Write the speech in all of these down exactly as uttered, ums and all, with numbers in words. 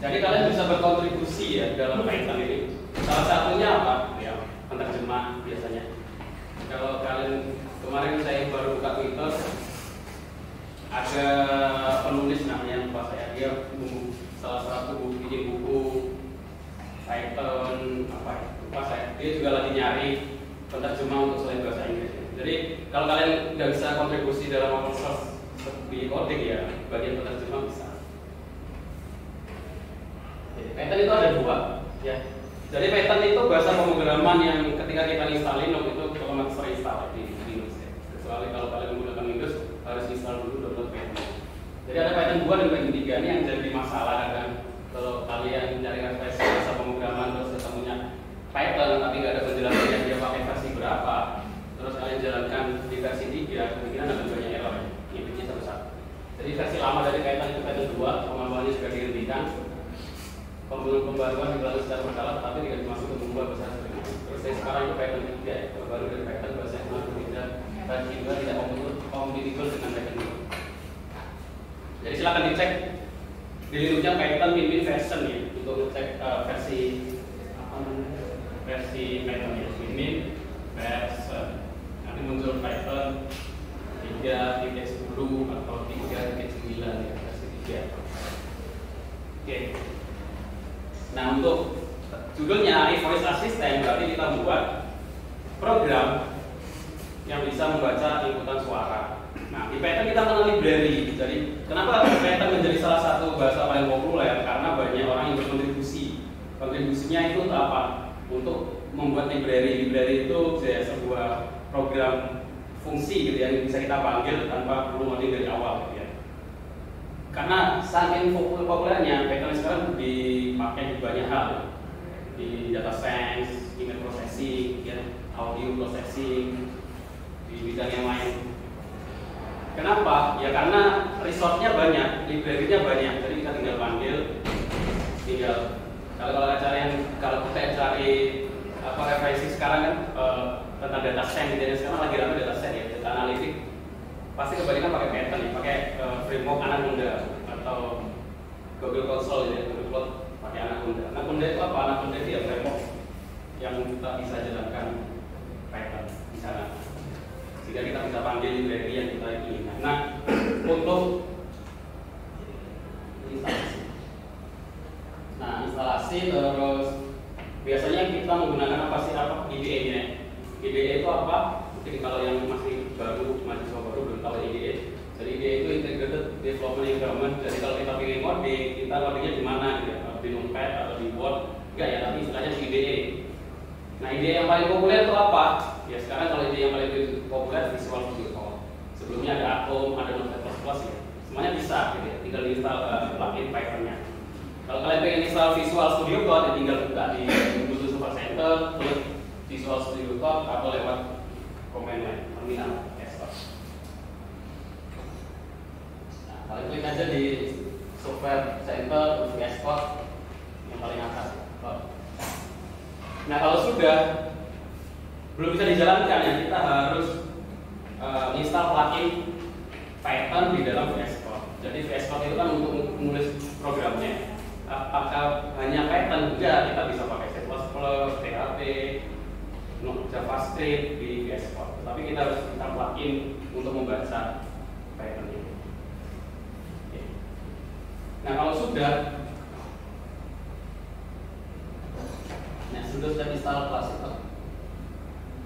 Jadi kalian bisa berkontribusi ya dalam Python ini. Salah satunya apa? Ya, penerjemah biasanya. Kalau kalian kemarin saya baru buka Twitter, ada penulis namanya lupa saya, dia salah satu buku, bikin buku Python apa ya, lupa saya. Dia juga lagi nyari penerjemah untuk selain bahasa Inggris. Jadi kalau kalian nggak bisa kontribusi dalam open source seperti coding ya, bagian penerjemah bisa. Python itu ada dua, ya. Jadi Python itu bahasa pemrograman yang ketika kita instalin waktu itu otomatis terinstall di Windows. Ya. Kecuali kalau kalian menggunakan Windows harus install dulu download Python. Jadi ada Python dua dan Python tiga ini yang jadi masalah kan. Kalau kalian cari referensi bahasa pemrograman terus ketemunya Python tapi nggak ada penjelasannya dia pakai versi berapa, terus kalian jalankan di versi tiga, kemungkinan ada banyak error. Ini bikin satu-satu. Jadi versi lama dari Python itu Python dua, pemrogramannya sudah dihentikan. Pembaruan dilakukan secara berkala, tapi tidak dimasukkan ke mengubah bahasa aslinya. Terus saya sekarang itu Python tiga, ya, baru dari Python bahasa yang baru tidak tadi juga tidak kompatibel dengan Python dua. Jadi silakan dicek di linknya Python Mimin version ya, untuk ngecek uh, versi apa namanya versi Python ya, Mimin version. Nanti muncul Python tiga titik sepuluh atau tiga titik sembilan ya versi tiga. Oke. Nah untuk judulnya voice assistant berarti kita buat program yang bisa membaca inputan suara. Nah di Python kita mengenali library. Jadi kenapa Python menjadi salah satu bahasa paling populer? Karena banyak orang yang berkontribusi. Kontribusinya itu untuk apa? Untuk membuat library. Library itu ya, sebuah program fungsi gitu yang bisa kita panggil tanpa perlu ngoding dari awal. Gitu, ya. Karena saking populernya Python sekarang dipakai di banyak hal, di data science, image processing, ya, audio processing, di bidang yang lain. Kenapa? Ya karena resource-nya banyak, library-nya banyak, jadi kita tinggal panggil, tinggal. Kalau kalau cari yang kalau kita cari apa referensi sekarang kan eh, tentang data science, jadi sekarang lagi ramai data science, ya, data analitik. Pasti kebanyakan pakai Python, ya, pakai uh, framework Anaconda atau Google Console ya, Google Cloud pakai Anaconda. Anaconda itu apa? Anaconda itu ya framework yang kita bisa jalankan Python di sana. Sehingga kita bisa panggil library yang kita inginkan. Nah, untuk instalasi, nah instalasi terus biasanya kita menggunakan apa sih apa I D E-nya? I D E itu apa? Mungkin kalau yang masih baru, mahasiswa baru belum tahu I D E. Jadi I D E itu Integrated Development Environment. Jadi kalau kita pengen ngoding, kita ngodingnya di mana? Gitu. Di Notepad atau di Word? Enggak ya, tapi istilahnya di I D E. Nah I D E yang paling populer itu apa? Ya sekarang kalau I D E yang paling populer Visual Studio Code. Sebelumnya ada Atom, ada Notepad plus plus ya. Semuanya bisa, gitu ya. Tinggal install uh, plugin Python-nya. Kalau kalian pengen install Visual Studio Code, ya tinggal buka di Google Super Center, klik Visual Studio Code atau lewat komen lain, terminal, desktop. Nah, kalian klik aja di software center untuk export yang paling atas. Nah, kalau sudah belum bisa dijalankan ya, kita harus uh, install plugin Python di dalam export. Jadi export itu kan untuk menulis programnya. Apakah hanya Python? Enggak, kita bisa pakai C plus plus, P H P, JavaScript di export, tapi kita harus kita plugin untuk membaca Python ini. Oke. Nah kalau sudah, nah sudah sudah install class itu,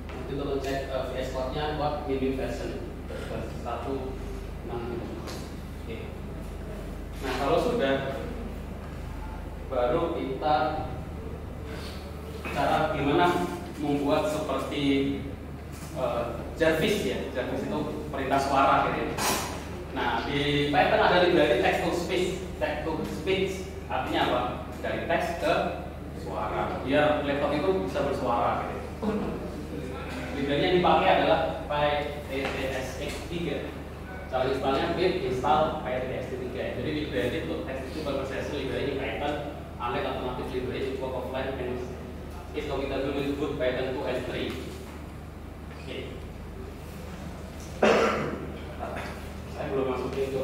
nanti kalau cek uh, exportnya buat mini version versi satu enam. Oke. Nah kalau sudah, baru kita cara gimana membuat seperti uh, Jarvis ya, Jarvis itu perintah suara gitu ya. Nah di Python ada library text to speech, text to speech artinya apa? Dari teks ke suara. Ya laptop itu bisa bersuara gitu. Library yang dipakai adalah P Y T T S X tiga. Cara installnya pip install P Y T T S X tiga. Jadi library untuk teks itu berproses library Python, aneh alternatif library cukup offline minus itu kita dulu sebut Python dua S tiga. Oke. Saya belum masukin ke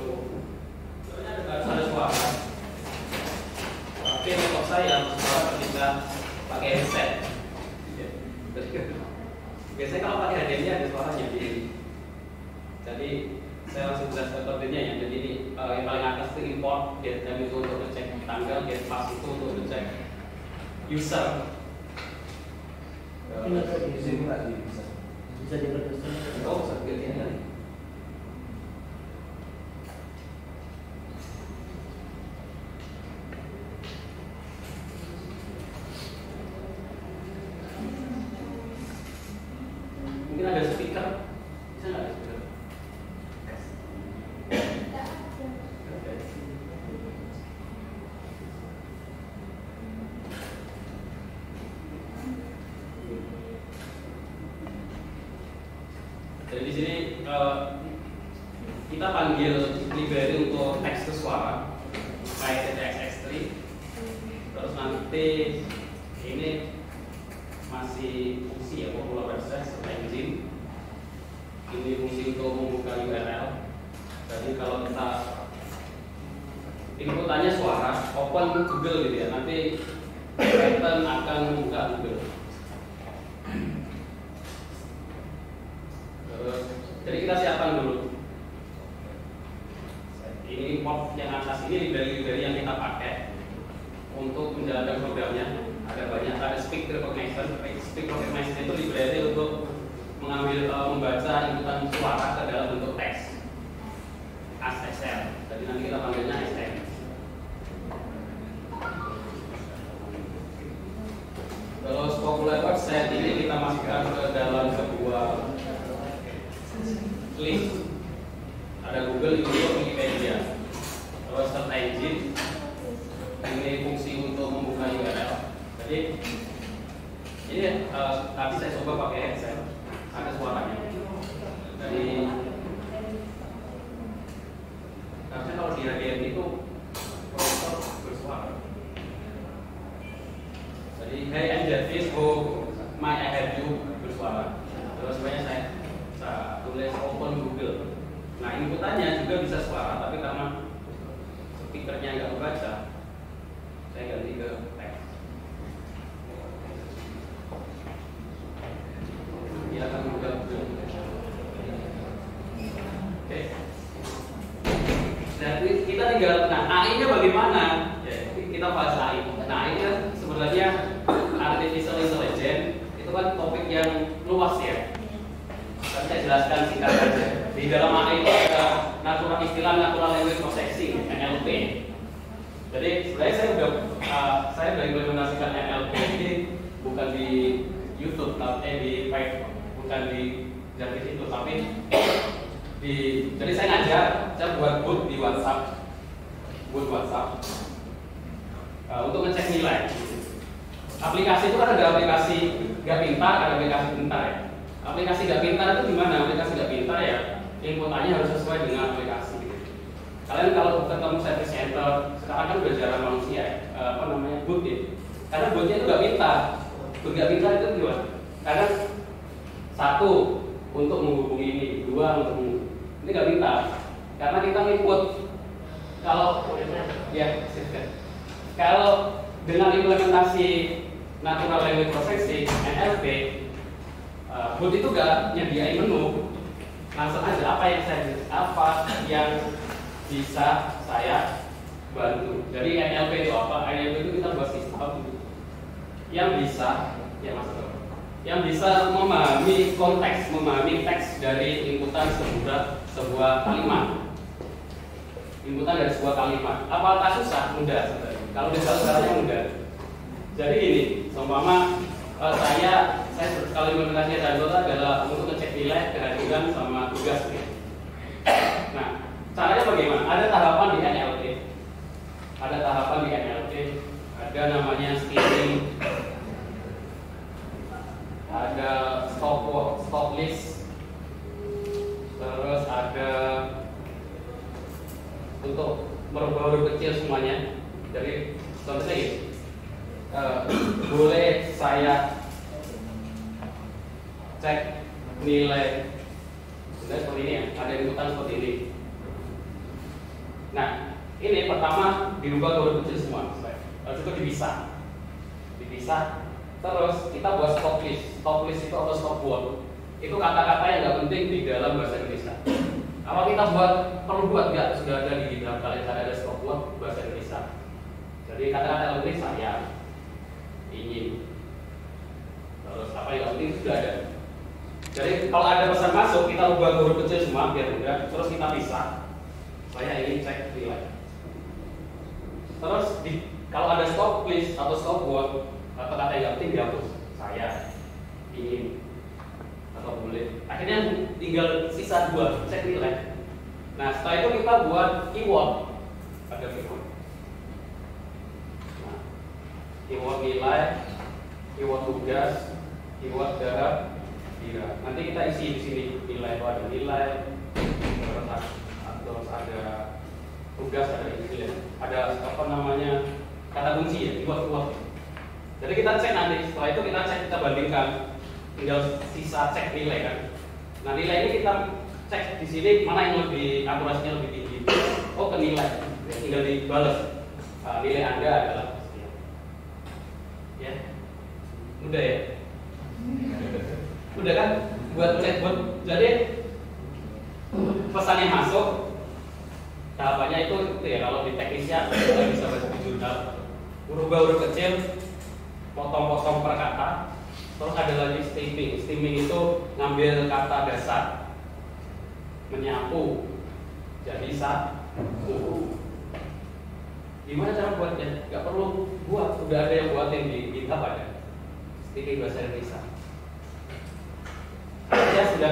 soalnya ada bahasa ada suara. Tapi kalau saya suara ketika pakai headset. Biasanya kalau pakai headsetnya ada suaranya, jadi jadi saya langsung jelaskan kodenya ya. Jadi ini uh, yang paling atas itu import data itu untuk ngecek tanggal, get pass itu untuk ngecek user. Ini ada user nggak di user? Bisa diperkecil? Oh, bisa diperkecil. Mungkin ada speaker, bisa nggak ada speaker? Jadi di sini uh, kita panggil library untuk teks ke suara, PyTTSX three. Terus nanti ini masih fungsi ya, popular website engine. Ini fungsi untuk membuka U R L. Jadi kalau kita inputannya suara, open Google gitu ya, nanti Python akan membuka Google. Jadi kita siapkan dulu. Ini import yang atas ini library-library yang kita pakai untuk menjalankan programnya. Ada banyak, ada speak recognition. Speak recognition itu library untuk mengambil uh, membaca inputan suara ke dalam bentuk teks as S T M. Jadi nanti kita panggilnya S T M. Terus popular website ini kita masukkan ke dalam sebuah link, ada Google, YouTube, Wikipedia. Terus search engine, ini fungsi untuk membuka U R L. Jadi ini uh, tadi saya coba pakai headset, ada suaranya. Jadi karena kalau di R D M itu proper bersuara. Jadi hey I'm Jarvis, oh my I have you bersuara. Terus banyak saya bisa tulis open Google. Nah inputannya juga bisa suara, tapi karena speakernya nggak membaca, saya ganti ke teks. Dia akan membuka Google. Oke. Nah kita tinggal, nah A I-nya bagaimana? Kita bahas A I. Nah A I-nya sebenarnya artificial intelligence itu kan topik yang luas ya. Tapi saya jelaskan singkat saja. Di dalam A I itu ada natural istilah natural language processing N L P. Jadi sebenarnya saya sudah uh, saya sudah implementasikan N L P ini bukan di YouTube tapi eh, di Python, bukan di Jarvis itu, tapi di jadi saya ngajar, saya buat boot di WhatsApp, boot WhatsApp uh, untuk ngecek nilai. Aplikasi itu kan ada aplikasi nggak pintar, ada aplikasi pintar ya. Aplikasi nggak pintar itu gimana? Aplikasi nggak pintar ya, inputannya harus sesuai dengan aplikasi. Kalian kalau ketemu service center, sekarang kan udah jarang manusia, ya, apa namanya bot ya. Karena botnya itu nggak pintar, bot nggak pintar itu gimana? Karena satu untuk menghubungi ini, dua untuk menghubungi. Ini nggak pintar, karena kita input. Kalau ya, kalau dengan implementasi natural language processing N L P, Uh, bot itu gak nyediain menu, langsung aja apa yang saya apa yang bisa saya bantu. Jadi N L P itu apa? N L P itu kita buat sistem yang bisa ya mas, yang bisa memahami konteks, memahami teks dari inputan sebuah sebuah kalimat, inputan dari sebuah kalimat. Apakah susah? Mudah sebenarnya. Kalau disalurannya mudah. Jadi ini, seumpama Uh, saya, saya kalau implementasinya Anaconda adalah untuk ngecek nilai kehadiran sama tugas. Nah, caranya bagaimana? Ada tahapan di N L P, ada tahapan di N L P, ada namanya staging, ada stop stop list, terus ada untuk baru-baru kecil semuanya. Jadi contohnya ini. Uh, boleh saya cek nilai sudah seperti ini ya, ada inputan seperti ini. Nah ini pertama dirubah baru kecil semua, lalu itu dipisah dipisah Terus kita buat stop list. Stop list itu atau stop word itu kata-kata yang nggak penting di dalam bahasa Indonesia. Apa kita buat perlu buat nggak? Sudah ada di dalam kalian ada stop word bahasa Indonesia. Jadi kata-kata Indonesia ya ingin. Terus apa yang penting sudah ada. Jadi kalau ada pesan masuk kita ubah huruf kecil semua biar mudah. Terus kita pisah. Saya ingin cek nilai. Terus di, kalau ada stop list atau stop word atau kata yang penting dihapus. Saya ingin atau boleh. Akhirnya tinggal sisa dua cek nilai. Nah setelah itu kita buat keyword ada keyword. Nah, keyword nilai, keyword tugas, keyword darah. Nanti kita isi di sini nilai, kalau ada nilai, terus ada tugas, ada nilai, ada apa namanya kata kunci ya, keyword-keyword. Jadi kita cek nanti, setelah itu kita cek kita bandingkan, tinggal sisa cek nilai kan. Nah nilai ini kita cek di sini mana yang lebih akurasinya lebih tinggi. Oh ke nilai, tinggal dibalas nah, nilai Anda adalah ya, mudah ya. Udah kan buat chatbot. Jadi pesannya masuk tahapannya itu, itu ya kalau di teknisnya kita bisa baca jurnal huruf-huruf kecil potong-potong per kata. Terus ada lagi stimming. Stimming itu ngambil kata dasar menyapu jadi satu. Gimana cara buatnya? Gak perlu buat, udah ada yang buatin di GitHub ada stimming bahasa Indonesia. Saya sudah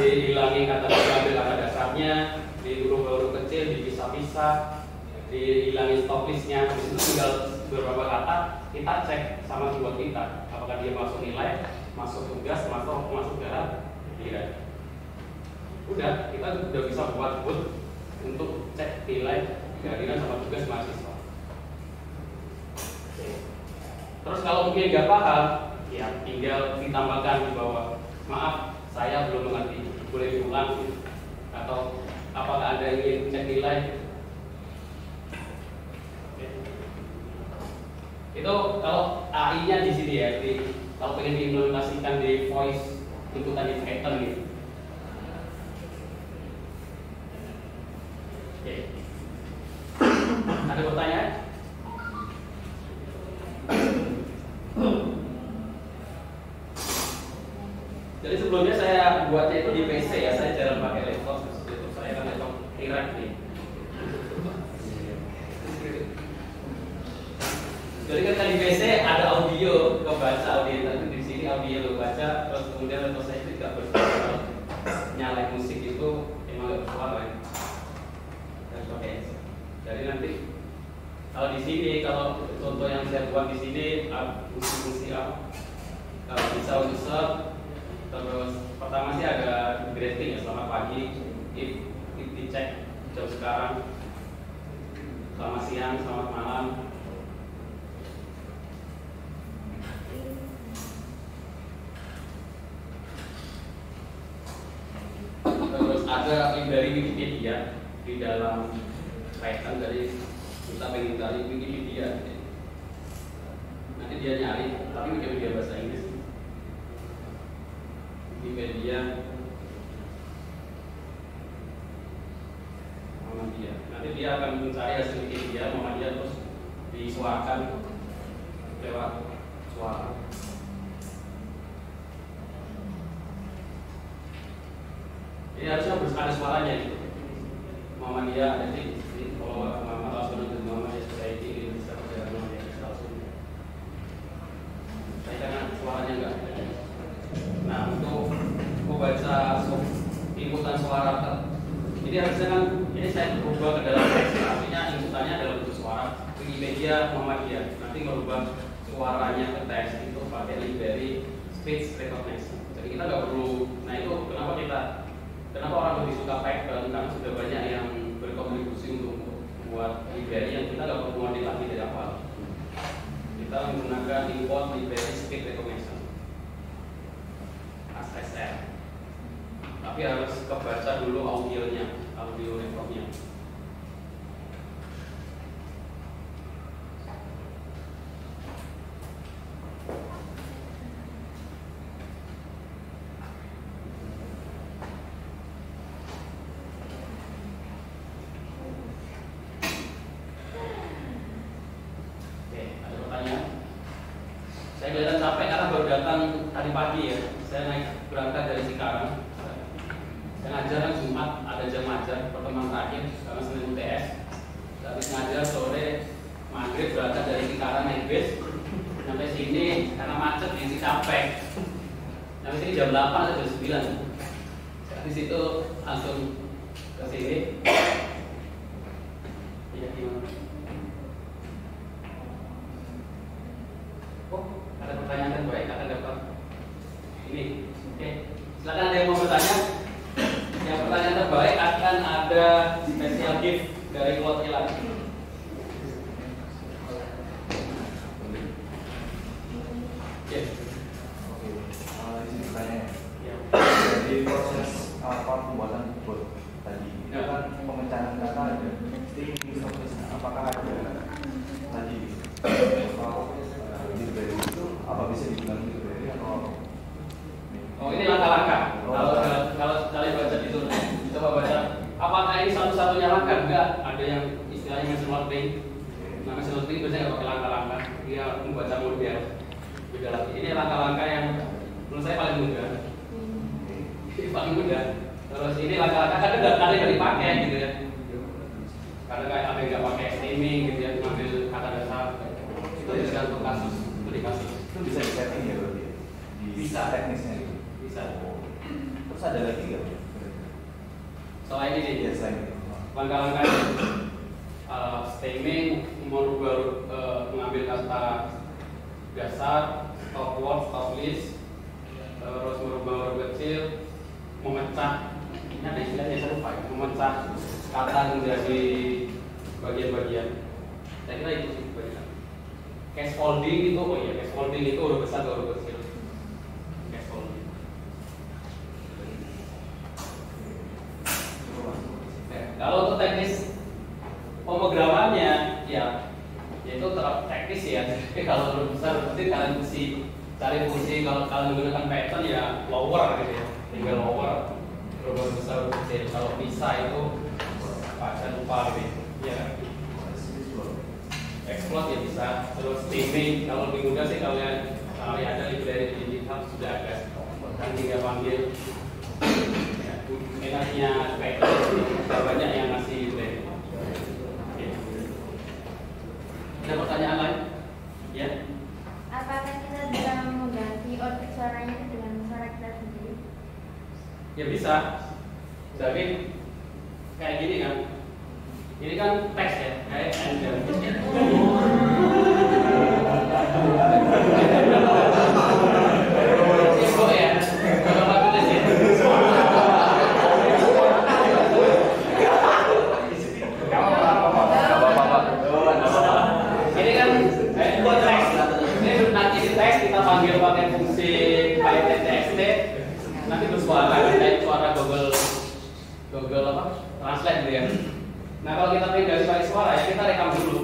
dihilangi kata diambil kata dasarnya, di huruf-huruf kecil dipisah-pisah, dihilangi stop listnya, habis itu tinggal beberapa kata kita cek sama keyword kita, apakah dia masuk nilai, masuk tugas, masuk masuk darah, tidak. Udah, kita sudah bisa buat boot untuk cek nilai kehadiran sama tugas mahasiswa. Terus kalau mungkin nggak paham, ya tinggal ditambahkan di bawah. Maaf, saya belum mengerti, boleh pulang atau apakah Anda ingin cek nilai? Itu kalau A I-nya di sini ya, di, kalau pengen diimplementasikan di voice tuntutan di pattern gitu. Oke. Ada pertanyaan? Jadi sebelumnya saya buatnya itu di P C ya, saya jarang pakai laptop, saya kan laptop Irak nih. Jadi kan di P C ada audio kebaca, audio tapi di sini audio kebaca, terus kemudian laptop saya itu tidak bersuara, nyalain musik itu emang nggak bersuara ya. Jadi nanti kalau di sini kalau contoh yang saya buat di sini musik-musik apa bisa untuk serve. Terus pertama sih ada greeting ya, selamat pagi, if, if dicek jam sekarang, selamat siang, selamat malam. Terus ada dari Wikipedia di dalam Python, dari kita pengen cari Wikipedia, nanti dia nyari, tapi Wikipedia bahasa Inggris. Di media Muhammadiyah. Nanti dia akan mencari hasil Wikipedia Muhammadiyah terus disuarakan lewat suara. Ini harusnya harus ada suaranya gitu. Muhammadiyah nanti kalau Muhammad langsung dengan Muhammadiyah seperti ini bisa berjalan Muhammadiyah langsung. Saya kan suaranya enggak. Nah untuk membaca inputan suara ter, jadi harusnya kan ini saya berubah ke dalam teks, artinya inputannya adalah bentuk suara Wikipedia Muhammadiyah. Nanti merubah suaranya ke teks itu pakai library speech recognition. Jadi kita nggak perlu. Nah itu kenapa kita, kenapa orang lebih suka Python karena sudah banyak yang berkontribusi untuk membuat library yang kita nggak perlu ngerti lagi dari awal. Kita menggunakan import library speech recognition. S S R. Tapi harus kebaca dulu audionya, audio recordnya. Saya kelihatan capek karena baru datang tadi pagi ya. Saya naik berangkat dari Cikarang. Saya ngajar kan Jumat, ada jam ngajar pertemuan terakhir karena Senin U T S. Habis ngajar sore, maghrib berangkat dari Cikarang naik bis. Sampai sini karena macet jadi capek. Sampai sini jam delapan atau jam sembilan. Habis itu langsung ke sini. Iya gimana? Ada pertanyaan baik, akan dapat ini. Oke, silakan ada yang mau bertanya. Yang pertanyaan terbaik akan ada special gift dari Cloud Hilang. Oke, izin bertanya. Jadi proses apa pembuatan keyboard tadi? Itu kan pemecahan kata ada listing, misalnya apakah ada tadi? Apa bisa dibilang gitu ya? Atau... Oh, ini langkah-langkah. Oh, kalau kalau, kalau kalian baca di sana, coba baca. Apakah ini satu-satunya langkah? Enggak. Ada yang istilahnya machine learning. Nah, machine learning biasanya nggak pakai langkah-langkah. Dia membaca model. Beda lagi. Ini langkah-langkah yang menurut saya paling mudah. Ini paling mudah. Terus ini langkah-langkah kan udah kalian udah dipakai gitu ya. Karena kayak ada yang nggak pakai streaming gitu ya, ngambil kata dasar. Itu tergantung kasus. Itu dikasih. Itu bisa disetting ya berarti ya? Bisa teknisnya itu? Bisa. Terus ada lagi nggak? Selain ini ya, selain itu langkah-langkah uh, stemming, merubah, uh, mengambil kata dasar, stop word, stop list, terus merubah huruf kecil, memecah, ini ada istilahnya saya lupa, memecah kata menjadi bagian-bagian. Saya kira itu sih banyak. Case folding itu, oh iya, case folding itu huruf besar atau huruf kecil? Case folding. Nah, kalau untuk teknis pemrogramannya, ya, itu terlalu teknis ya. Jadi kalau huruf besar berarti kalian mesti cari fungsi. Kalau kalian menggunakan Python ya lower gitu ya, tinggal lower. Huruf besar huruf kecil. Kalau bisa itu pakai lupa gitu. Ya. Explode ya bisa, terus streaming kalau lebih mudah sih kalau yang ada library di GitHub sudah ada, kan tinggal panggil. Ya, enaknya Python banyak yang masih library. Okay. Ada pertanyaan lain? Ya. Apakah kita bisa mengganti objek suaranya dengan suara kita sendiri? Ya bisa, tapi kayak gini kan? Ini kan teks ya, kayak anjir. Cebok ya, kalau aku tulis ya. Ini kan buat teks. Ini nanti di teks kita panggil pakai fungsi PyTTSX tiga. Nanti bersuara, kayak suara Google, Google apa? Translate gitu ya. Nah kalau kita pilih dari suara suara ya kita rekam dulu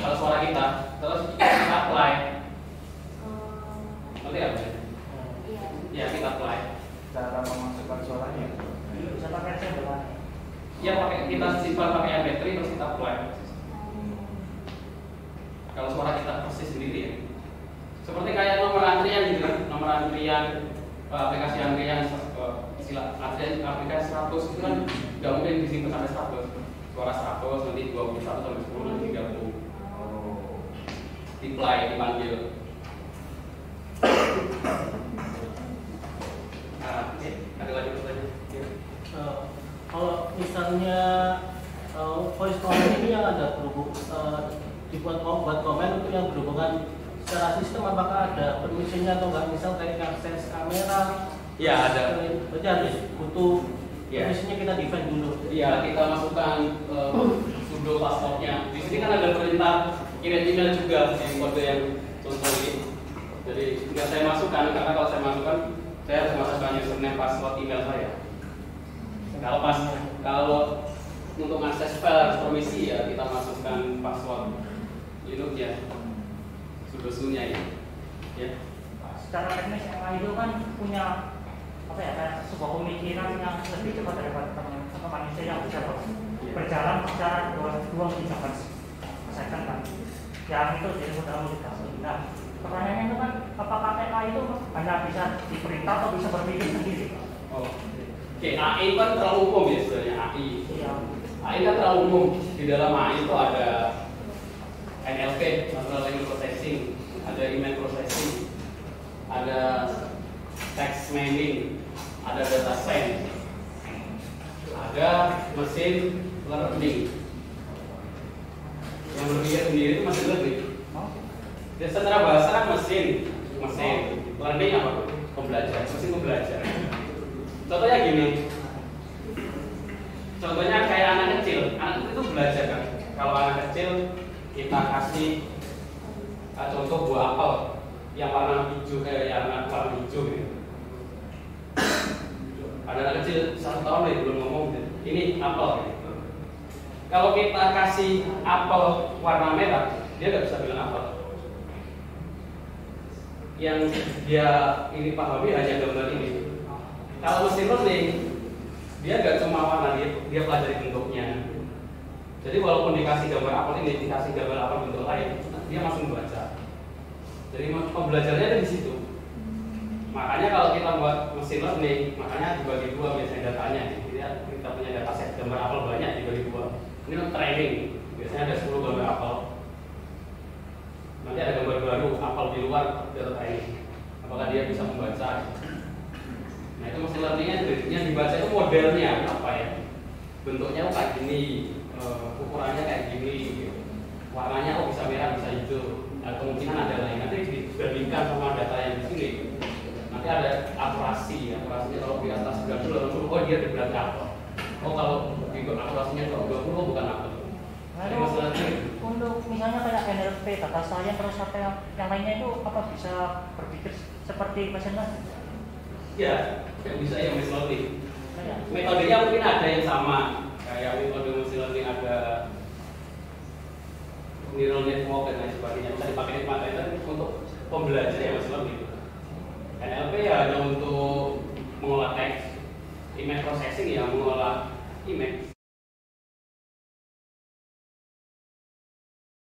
kalau suara kita, terus kita play. Ngerti nggak? Ya kita play. Cara memasukkan suaranya? Bisa pakai apa? Ya pakai kita simpan pakai M P tiga terus kita play. Kalau suara kita persis sendiri ya. Seperti kayak nomor antrian gitu kan, nomor antrian aplikasi antrian istilah antrian aplikasi seratus itu kan nggak mungkin disimpan sampai seratus. Suara seratus, nanti dua puluh satu sampai sepuluh, nanti tiga puluh. Diplay, dipanggil. Nah, ya, ada lagi pertanyaan? Ya. Uh, kalau misalnya uh, voice comment ini yang ada berhubung, uh, dibuat buat komen itu yang berhubungan secara sistem, apakah ada permisinya atau nggak? Misal kayak akses kamera, ya ada. Berarti harus butuh. Ya. Biasanya kita define dulu. Iya, kita masukkan um, sudo passwordnya. Di sini kan ada perintah kirim email juga yang kode yang contoh ini. Jadi nggak saya masukkan karena kalau saya masukkan saya harus masukkan username, password, email saya. Kalau pas kalau untuk akses file harus permisi ya kita masukkan password Linux ya, sudo sunya ya. Ya. Secara teknis yang itu kan punya apa ya, kayak sebuah pemikiran yang lebih cepat daripada teman-teman manusia yang bisa berjalan secara dua-dua misalkan misalkan kan yang itu jadi mudah-mudahan. Nah Pertanyaannya itu kan, apakah T A itu hanya bisa diperintah atau bisa berpikir sendiri? Oh, oke. Okay. A I kan terlalu umum ya sebenarnya, A I. Iya. A I kan terlalu umum. Di dalam A I itu ada N L P, Natural Language Processing, ada Image Processing, ada Text Mining, ada Data Science, ada Machine Learning. Yang berpikir sendiri itu machine learning. Dan secara bahasa kan mesin, mesin learning apa? Pembelajaran, mesin pembelajaran. Contohnya gini, contohnya kayak anak kecil, anak kecil itu belajar kan. Kalau anak kecil kita kasih contoh buah apel yang warna hijau kayak yang warna hijau gitu. Ada anak kecil satu tahun nih belum ngomong, ini apel. Gitu. Kalau kita kasih apel warna merah, dia nggak bisa bilang apel. Yang dia ini pahami hanya gambar ini. Kalau mesin learning, dia nggak cuma warna, dia, dia pelajari bentuknya. Jadi walaupun dikasih gambar apel ini, dikasih gambar apel bentuk lain, dia langsung baca. Jadi pembelajarannya ada di situ. Makanya kalau kita buat mesin learning, makanya dibagi dua biasanya datanya. Jadi kita punya data set gambar apel banyak dibagi dua. Ini training, biasanya ada sepuluh gambar apel. Nanti ada gambar baru apel di luar data training. Apakah dia bisa membaca? Nah itu mesin learningnya, yang dibaca itu modelnya apa ya? Bentuknya kayak gini, ukurannya kayak gini, warnanya kok bisa merah, bisa hijau. Nah, kemungkinan ada lain. Nanti dibandingkan sama data yang di sini. Nanti ada akurasi, akurasinya kalau di atas sembilan puluh, oh dia dibilang apel. Oh kalau akurasinya kalau dua puluh oh, bukan apel. Jadi mesin learning. Untuk misalnya kayak N L P, data saya terus apa yang, yang lainnya itu apa bisa berpikir seperti mesin learning? Ya, yang bisa yang mesin learning. Ya. Metodenya mungkin ada yang sama, kayak metode mesin learning ada neural network dan lain sebagainya. Bisa dipakai di Python untuk pembelajaran yang mesin learning. N L P ya ada untuk mengolah teks, image processing ya mengolah image.